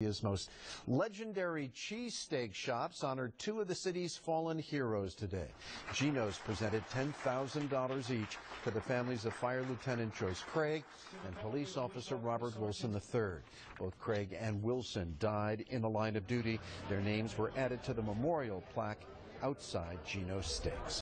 India's most legendary cheesesteak shops honored two of the city's fallen heroes today. Geno's presented $10,000 each to the families of Fire Lieutenant Joyce Craig and Police Officer Robert Wilson III. Both Craig and Wilson died in the line of duty. Their names were added to the memorial plaque outside Geno's Steaks.